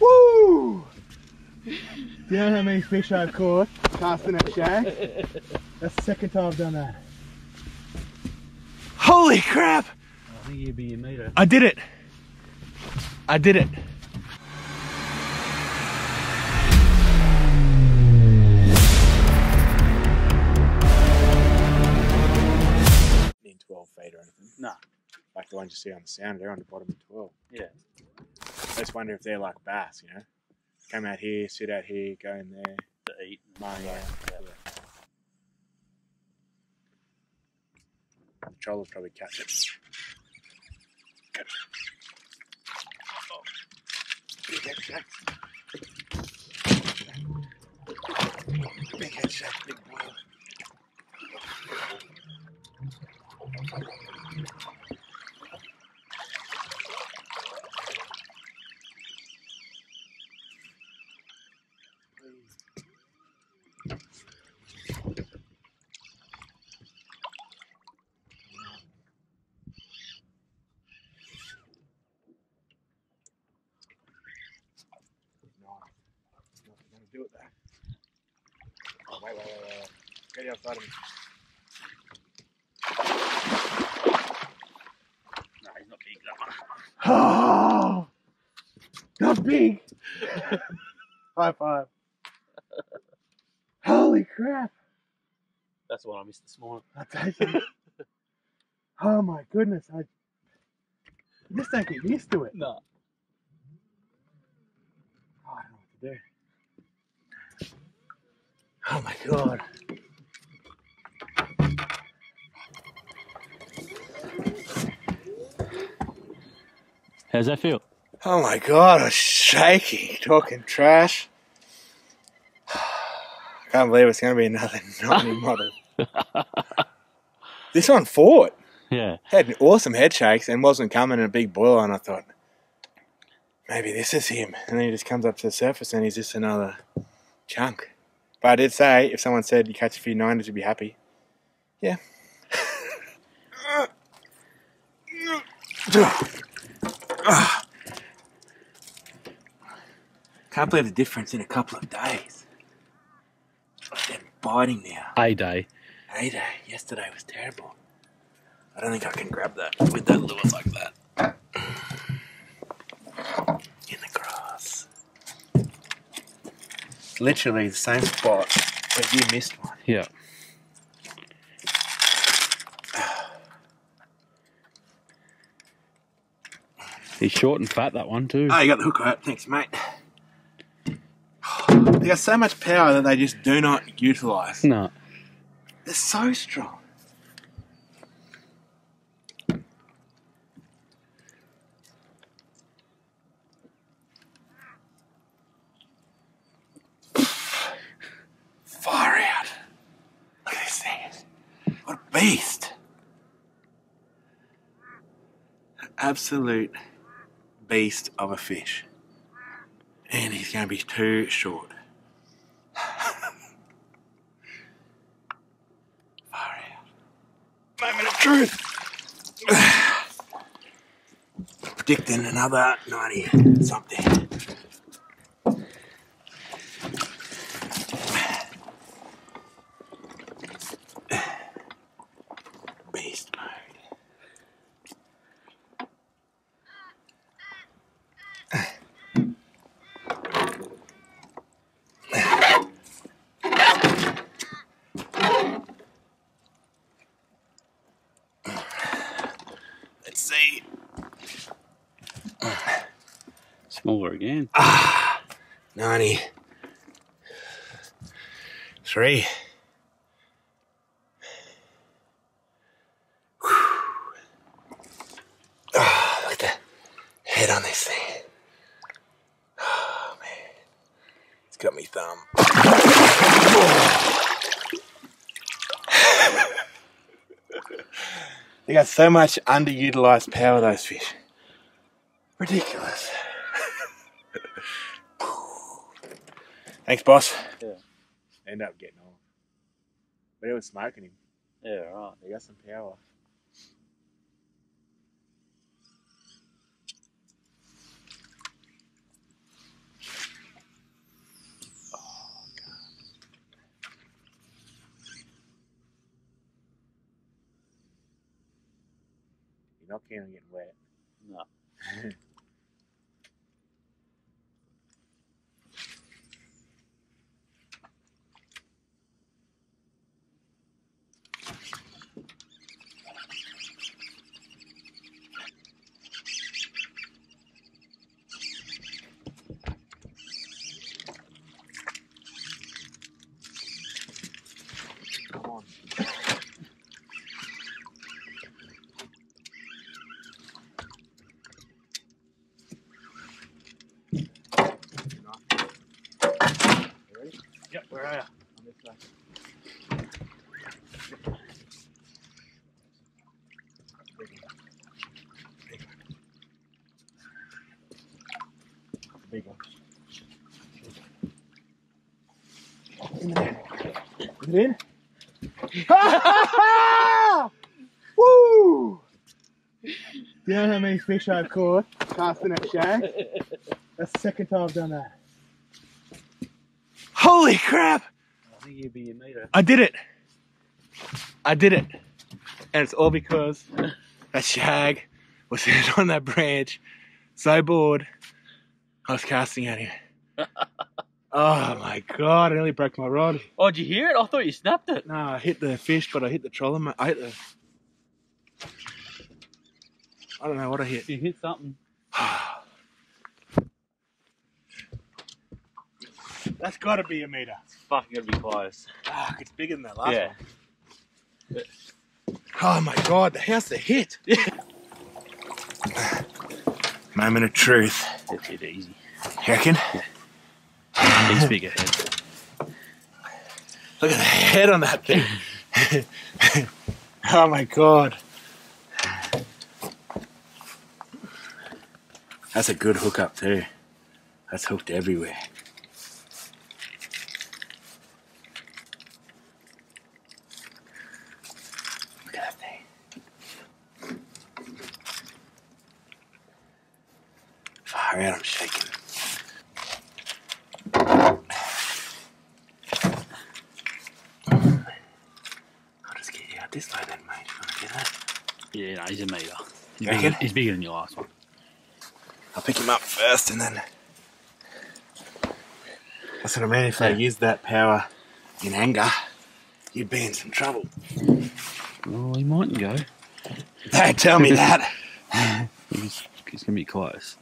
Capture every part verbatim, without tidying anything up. Woo! You know how many fish I've caught casting that shank? That's the second time I've done that. Holy crap! I think you'd be your meter. I did it! I did it! twelve feet or anything. No. Like the ones you see on the sound, they're on the bottom of twelve. Yeah. I just wonder if they're like bass, you know? Come out here, sit out here, go in there. To eat. Mine, yeah. Yeah. Yeah. The troller's probably catch it. Catch it. Big head shark. Big head shark, big boil. Do it there. Oh, wait, wait, wait, wait. Get outside of me. No, he's not big, that one. Oh! Not big! High five. Holy crap! That's the one I missed this morning. Oh my goodness, I just don't get used to it. No. Oh, I don't know what to do. Oh my god. How's that feel? Oh my god, I was shaking, talking trash. I can't believe it's going to be another ninety model. This one fought. Yeah. Had awesome head shakes and wasn't coming in a big boil, and I thought, maybe this is him. And then he just comes up to the surface and he's just another chunk. But I did say, if someone said you catch a few nineties, you'd be happy. Yeah. Can't believe the difference in a couple of days. I'm biting now. A day. A day. Yesterday was terrible. I don't think I can grab that with that lure like that. In the grass. Literally the same spot where you missed one. Yeah. He's short and fat, that one too. Oh, you got the hook right. Thanks, mate. They got so much power that they just do not utilise. No. They're so strong. Beast. An absolute beast of a fish. And he's going to be too short. Far out. Moment of truth. Predicting another ninety something. Smaller again. Ah, ninety-three. Ah, look at the head on this thing. Oh man, it's got me thumb. They got so much underutilized power, those fish. Ridiculous. Thanks, boss. Yeah. End up getting on. But it was smoking him. Yeah, right. They got some power. You know, can't get wet. No. In. Woo! You know how many fish I've caught casting a shank? That's the second time I've done that. Holy crap! I think you'd be a meter. I did it! I did it! And it's all because that shag was sitting on that branch, so bored, I was casting at him. Oh my god, I nearly broke my rod. Oh, did you hear it? I thought you snapped it. No, I hit the fish, but I hit the trolling. I hit the... I don't know what I hit. You hit something. That's gotta be a meter. It's fucking gotta be close. Ah, it's bigger than that last yeah. one. Yeah. Oh my god, the house that hit. Yeah. Moment of truth. That's it, easy. You reckon? Yeah. He's bigger head. Look at the head on that thing. Oh my god. That's a good hookup too. That's hooked everywhere. Look at that thing. Far out, I'm shaking. This way then, mate, you want to do that? Yeah, no, he's a meter. He's bigger, he's bigger than your last one. I'll pick him up first and then... That's what I mean, if yeah. they used that power in anger, you'd be in some trouble. Well, he mightn't go. Don't tell me that! He's, he's going to be close.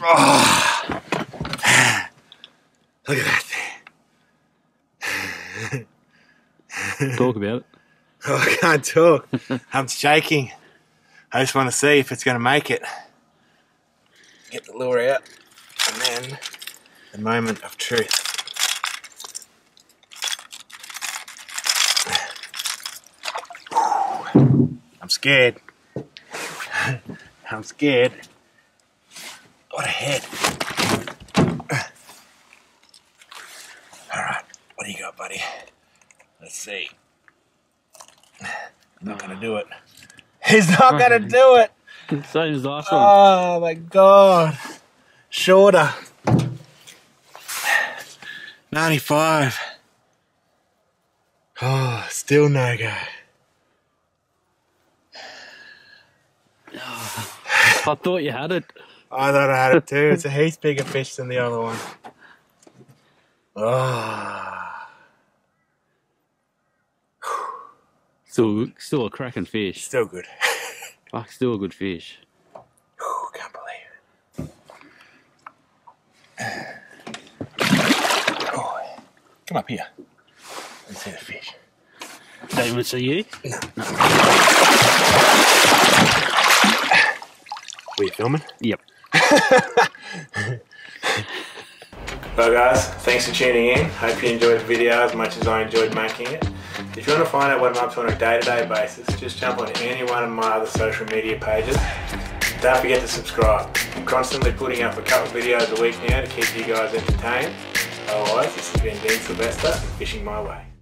Oh. Look at that thing. Talk about it. Oh, I can't talk. I'm shaking. I just want to see if it's going to make it. Get the lure out, and then the moment of truth. I'm scared. I'm scared. What a head. Alright, what do you got, buddy? Let's see. I'm not gonna do it. He's not gonna do it. So is the last one. Oh my god. Shorter. ninety-five. Oh, still no go. I thought you had it. I thought I had it too. It's a heap bigger fish than the other one. Oh. Still, still a cracking fish. Still good. Fuck, still a good fish. Ooh, can't believe it. Oh, yeah. Come up here. Let's see the fish. Don't even see you? No. No. Were you filming? Yep. Well guys, thanks for tuning in. Hope you enjoyed the video as much as I enjoyed making it. If you want to find out what I'm up to on a day-to-day basis, just jump on any one of my other social media pages. Don't forget to subscribe. I'm constantly putting up a couple of videos a week now to keep you guys entertained. Otherwise, this has been Dean Silvester, fishing my way.